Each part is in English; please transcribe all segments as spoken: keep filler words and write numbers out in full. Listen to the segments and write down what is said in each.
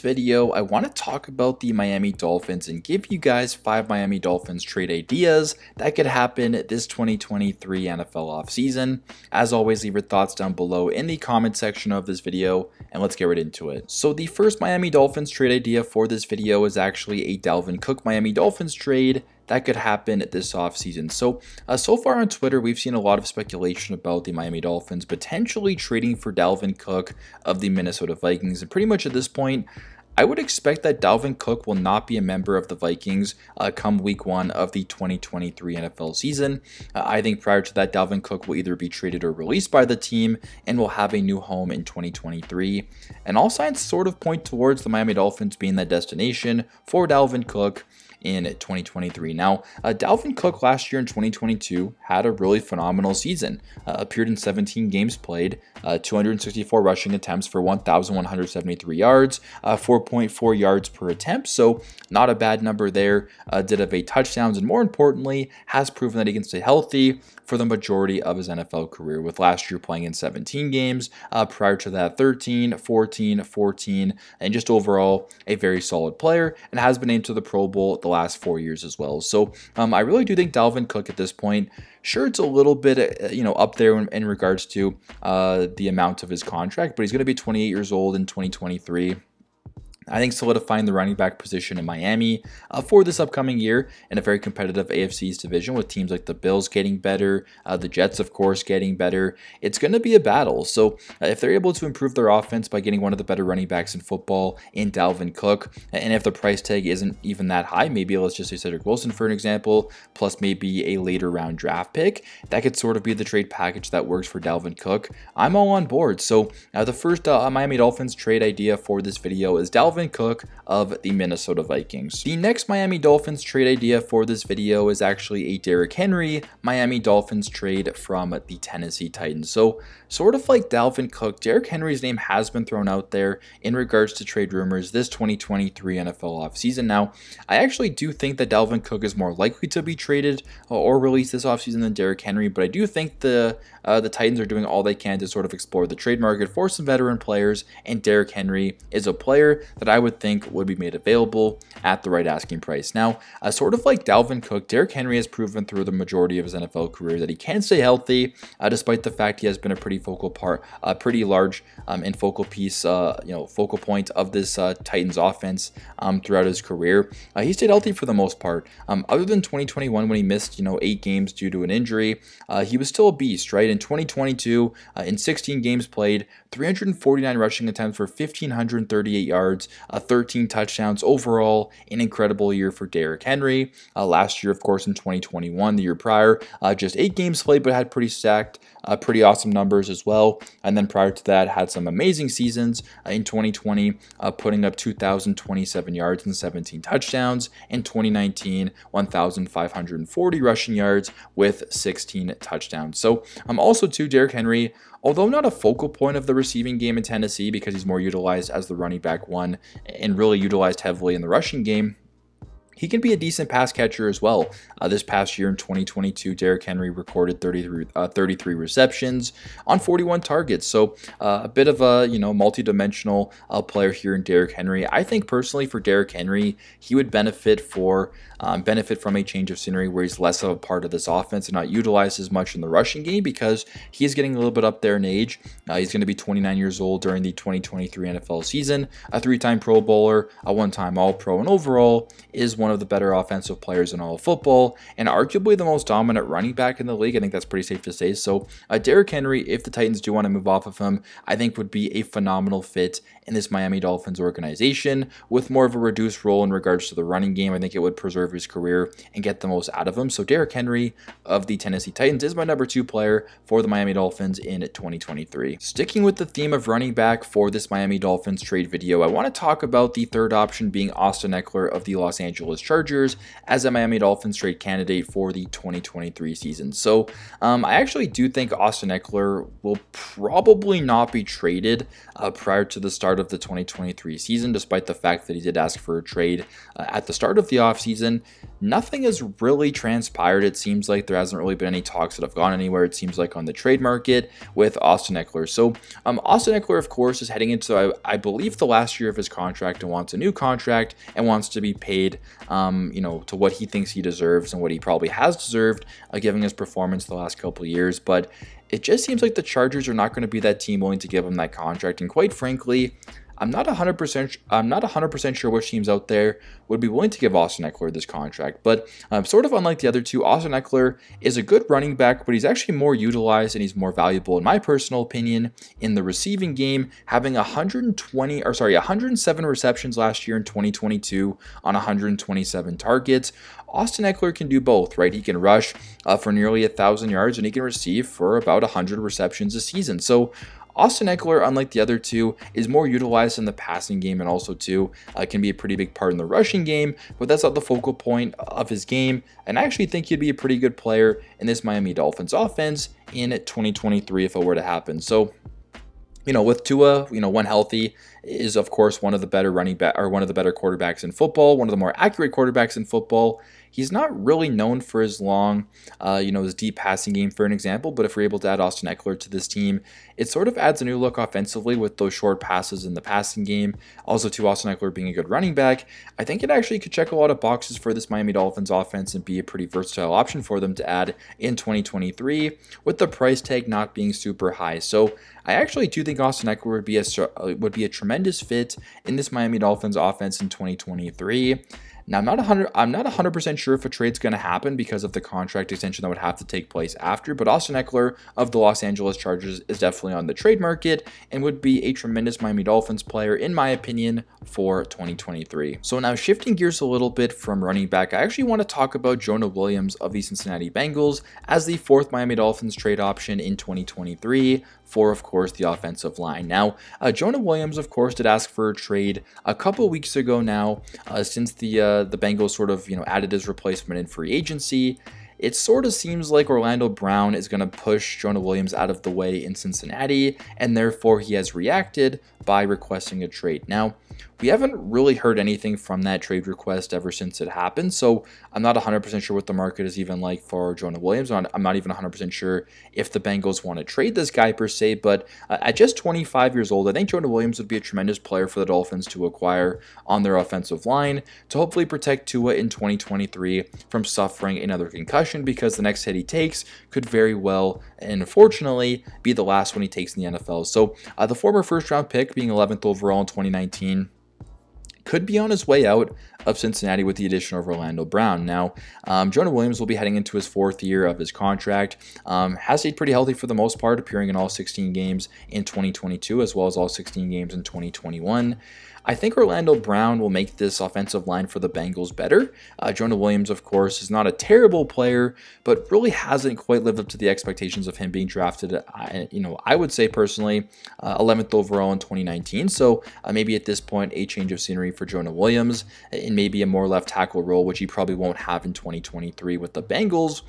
video, I want to talk about the Miami Dolphins and give you guys five Miami Dolphins trade ideas that could happen this twenty twenty-three N F L offseason. As always, leave your thoughts down below in the comment section of this video, and let's get right into it. So the first Miami Dolphins trade idea for this video is actually a Dalvin Cook Miami Dolphins trade that could happen this offseason. So, uh, so far on Twitter, we've seen a lot of speculation about the Miami Dolphins potentially trading for Dalvin Cook of the Minnesota Vikings. And pretty much at this point, I would expect that Dalvin Cook will not be a member of the Vikings uh, come week one of the twenty twenty-three N F L season. Uh, I think prior to that, Dalvin Cook will either be traded or released by the team and will have a new home in twenty twenty-three. And all signs sort of point towards the Miami Dolphins being the destination for Dalvin Cook in twenty twenty-three. Now, uh, Dalvin Cook last year in twenty twenty-two had a really phenomenal season. Uh, appeared in seventeen games played, uh, two hundred sixty-four rushing attempts for one thousand one hundred seventy-three yards, uh, four point four yards per attempt. So not a bad number there. Uh, did have eight touchdowns, and more importantly, has proven that he can stay healthy for the majority of his N F L career, with last year playing in seventeen games, uh, prior to that thirteen, fourteen, fourteen, and just overall a very solid player, and has been named to the Pro Bowl the last four years as well. So um, I really do think Dalvin Cook at this point, sure, it's a little bit, you know, up there in, in regards to uh, the amount of his contract, but he's going to be twenty-eight years old in twenty twenty-three. I think solidifying the running back position in Miami uh, for this upcoming year in a very competitive A F C East division, with teams like the Bills getting better, uh, the Jets, of course, getting better. It's going to be a battle. So uh, if they're able to improve their offense by getting one of the better running backs in football in Dalvin Cook, and if the price tag isn't even that high, maybe let's just say Cedric Wilson, for an example, plus maybe a later round draft pick, that could sort of be the trade package that works for Dalvin Cook. I'm all on board. So uh, the first uh, Miami Dolphins trade idea for this video is Dalvin Dalvin Cook of the Minnesota Vikings. The next Miami Dolphins trade idea for this video is actually a Derrick Henry Miami Dolphins trade from the Tennessee Titans. So sort of like Dalvin Cook, Derrick Henry's name has been thrown out there in regards to trade rumors this twenty twenty-three N F L offseason. Now, I actually do think that Dalvin Cook is more likely to be traded or released this offseason than Derrick Henry, but I do think the uh, the Titans are doing all they can to sort of explore the trade market for some veteran players, and Derrick Henry is a player that I would think would be made available at the right asking price. Now, uh, sort of like Dalvin Cook, Derrick Henry has proven through the majority of his N F L career that he can stay healthy, uh, despite the fact he has been a pretty focal part, a uh, pretty large um, and focal piece, uh, you know, focal point of this uh, Titans offense um, throughout his career. Uh, he stayed healthy for the most part. Um, other than twenty twenty-one, when he missed, you know, eight games due to an injury, uh, he was still a beast, right? In twenty twenty-two, uh, in sixteen games played, three hundred forty-nine rushing attempts for one thousand five hundred thirty-eight yards, uh, thirteen touchdowns overall. An incredible year for Derrick Henry. Uh, last year, of course, in twenty twenty-one, the year prior, uh, just eight games played, but had pretty stacked, uh, pretty awesome numbers as well. And then prior to that, had some amazing seasons uh, in twenty twenty, uh, putting up two thousand twenty-seven yards and seventeen touchdowns. In twenty nineteen, one thousand five hundred forty rushing yards with sixteen touchdowns. So I'm um, also too, Derrick Henry, although not a focal point of the receiving game in Tennessee, because he's more utilized as the running back one and really utilized heavily in the rushing game, he can be a decent pass catcher as well. Uh, this past year in twenty twenty-two, Derrick Henry recorded thirty-three, uh, thirty-three receptions on forty-one targets. So uh, a bit of a, you know, multi-dimensional uh, player here in Derrick Henry. I think personally for Derrick Henry, he would benefit for um, benefit from a change of scenery where he's less of a part of this offense and not utilized as much in the rushing game, because he's getting a little bit up there in age. Uh, he's going to be twenty-nine years old during the twenty twenty-three N F L season. A three-time Pro Bowler, a one-time All-Pro, and overall is one of the better offensive players in all of football, and arguably the most dominant running back in the league. I think that's pretty safe to say. So uh, Derrick Henry, if the Titans do want to move off of him, I think would be a phenomenal fit in this Miami Dolphins organization, with more of a reduced role in regards to the running game. I think it would preserve his career and get the most out of him. So Derrick Henry of the Tennessee Titans is my number two player for the Miami Dolphins in twenty twenty-three. Sticking with the theme of running back for this Miami Dolphins trade video, I want to talk about the third option being Austin Ekeler of the Los Angeles Chargers as a Miami Dolphins trade candidate for the twenty twenty-three season. So um, I actually do think Austin Ekeler will probably not be traded uh, prior to the start of the twenty twenty-three season, despite the fact that he did ask for a trade uh, at the start of the offseason. nothing has really transpired. It seems like there hasn't really been any talks that have gone anywhere, it seems like, on the trade market with Austin Ekeler. So um, Austin Ekeler, of course, is heading into, I, I believe, the last year of his contract and wants a new contract and wants to be paid, um, you know, to what he thinks he deserves and what he probably has deserved, uh, given his performance the last couple of years. But it just seems like the Chargers are not going to be that team willing to give him that contract. And quite frankly, I'm not one hundred percent I'm not one hundred percent sure which teams out there would be willing to give Austin Ekeler this contract. But um, sort of unlike the other two, Austin Ekeler is a good running back, but he's actually more utilized and he's more valuable, in my personal opinion, in the receiving game, having one hundred twenty or sorry, one hundred seven receptions last year in twenty twenty-two on one hundred twenty-seven targets. Austin Ekeler can do both, right? He can rush uh, for nearly one thousand yards and he can receive for about one hundred receptions a season. So Austin Ekeler, unlike the other two, is more utilized in the passing game and also, too, uh, can be a pretty big part in the rushing game, but that's not the focal point of his game. And I actually think he'd be a pretty good player in this Miami Dolphins offense in twenty twenty-three if it were to happen. So, you know, with Tua, you know, when healthy, is, of course, one of the better running back or one of the better quarterbacks in football, one of the more accurate quarterbacks in football. He's not really known for his long, uh, you know, his deep passing game, for an example. But if we're able to add Austin Ekeler to this team, it sort of adds a new look offensively with those short passes in the passing game. Also, to Austin Ekeler being a good running back, I think it actually could check a lot of boxes for this Miami Dolphins offense and be a pretty versatile option for them to add in twenty twenty-three, with the price tag not being super high. So I actually do think Austin Ekeler would be a would be a tremendous fit in this Miami Dolphins offense in twenty twenty-three. Now, I'm not one hundred percent I'm not one hundred percent sure if a trade's going to happen because of the contract extension that would have to take place after, but Austin Ekeler of the Los Angeles Chargers is definitely on the trade market and would be a tremendous Miami Dolphins player, in my opinion, for twenty twenty-three. So now, shifting gears a little bit from running back, I actually want to talk about Jonah Williams of the Cincinnati Bengals as the fourth Miami Dolphins trade option in twenty twenty-three for, of course, the offensive line. Now, uh, Jonah Williams, of course, did ask for a trade a couple weeks ago now, uh, since the uh, the Bengals sort of, you know, added his replacement in free agency. It sort of seems like Orlando Brown is going to push Jonah Williams out of the way in Cincinnati, and therefore he has reacted by requesting a trade. Now, we haven't really heard anything from that trade request ever since it happened, so I'm not one hundred percent sure what the market is even like for Jonah Williams. I'm not, I'm not even one hundred percent sure if the Bengals want to trade this guy per se, but uh, at just twenty-five years old, I think Jonah Williams would be a tremendous player for the Dolphins to acquire on their offensive line to hopefully protect Tua in twenty twenty-three from suffering another concussion, because the next hit he takes could very well, and unfortunately, be the last one he takes in the N F L. So uh, the former first-round pick, being eleventh overall in twenty nineteen, could be on his way out of Cincinnati with the addition of Orlando Brown. Now, um, Jonah Williams will be heading into his fourth year of his contract. Um, has stayed pretty healthy for the most part, appearing in all sixteen games in twenty twenty-two, as well as all sixteen games in twenty twenty-one. I think Orlando Brown will make this offensive line for the Bengals better. Uh, Jonah Williams, of course, is not a terrible player, but really hasn't quite lived up to the expectations of him being drafted. I, you know, I would say personally, uh, eleventh overall in twenty nineteen. So uh, maybe at this point, a change of scenery for Jonah Williams, and maybe a more left tackle role, which he probably won't have in twenty twenty-three with the Bengals,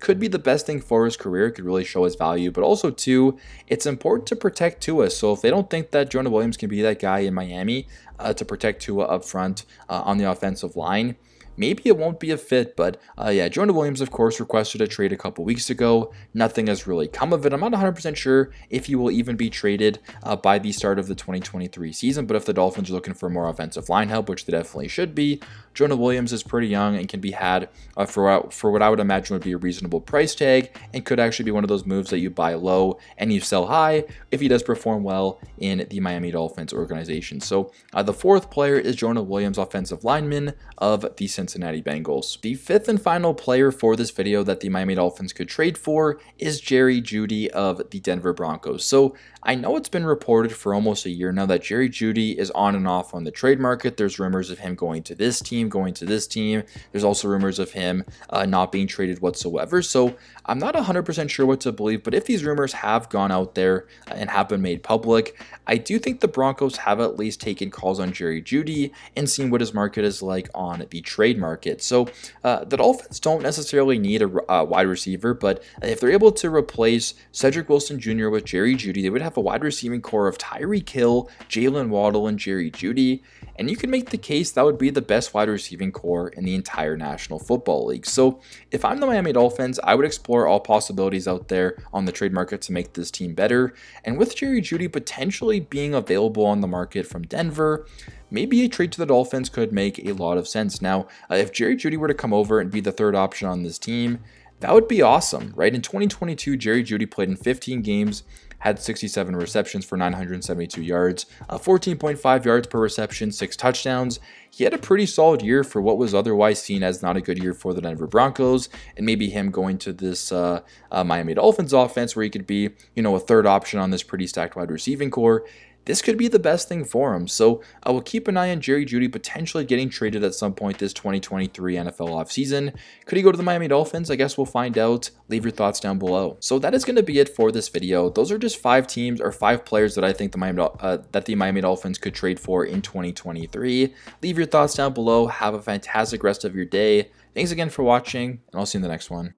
could be the best thing for his career. It could really show his value, but also, too, it's important to protect Tua. So if they don't think that Jonah Williams can be that guy in Miami uh, to protect Tua up front uh, on the offensive line, maybe it won't be a fit. But uh, yeah, Jonah Williams, of course, requested a trade a couple weeks ago. Nothing has really come of it. I'm not one hundred percent sure if he will even be traded uh, by the start of the twenty twenty-three season. But if the Dolphins are looking for more offensive line help, which they definitely should be, Jonah Williams is pretty young and can be had uh, for, for what I would imagine would be a reasonable price tag, and could actually be one of those moves that you buy low and you sell high if he does perform well in the Miami Dolphins organization. So uh, the fourth player is Jonah Williams, offensive lineman of the Cincinnati Bengals. The fifth and final player for this video that the Miami Dolphins could trade for is Jerry Jeudy of the Denver Broncos. So I know it's been reported for almost a year now that Jerry Jeudy is on and off on the trade market. There's rumors of him going to this team, going to this team. There's also rumors of him uh, not being traded whatsoever. So I'm not one hundred percent sure what to believe, but if these rumors have gone out there and have been made public, I do think the Broncos have at least taken calls on Jerry Jeudy and seen what his market is like on the trade market. So uh, the Dolphins don't necessarily need a uh, wide receiver, but if they're able to replace Cedric Wilson Junior with Jerry Jeudy, they would have a wide receiving core of Tyreek Hill, Jalen Waddle, and Jerry Jeudy. and you can make the case that would be the best wide receiving core in the entire National Football League. So if I'm the Miami Dolphins, I would explore all possibilities out there on the trade market to make this team better. And with Jerry Jeudy potentially being available on the market from Denver, maybe a trade to the Dolphins could make a lot of sense. Now, uh, if Jerry Jeudy were to come over and be the third option on this team, that would be awesome, right? In twenty twenty-two, Jerry Jeudy played in fifteen games, had sixty-seven receptions for nine hundred seventy-two yards, uh, fourteen point five yards per reception, six touchdowns. He had a pretty solid year for what was otherwise seen as not a good year for the Denver Broncos, and maybe him going to this uh, uh, Miami Dolphins offense where he could be, you know, a third option on this pretty stacked wide receiving core. This could be the best thing for him. So I will keep an eye on Jerry Jeudy potentially getting traded at some point this twenty twenty-three N F L offseason. Could he go to the Miami Dolphins? I guess we'll find out. Leave your thoughts down below. So that is going to be it for this video. Those are just five teams or five players that I think the Miami, uh, that the Miami Dolphins could trade for in twenty twenty-three. Leave your thoughts down below. Have a fantastic rest of your day. Thanks again for watching, and I'll see you in the next one.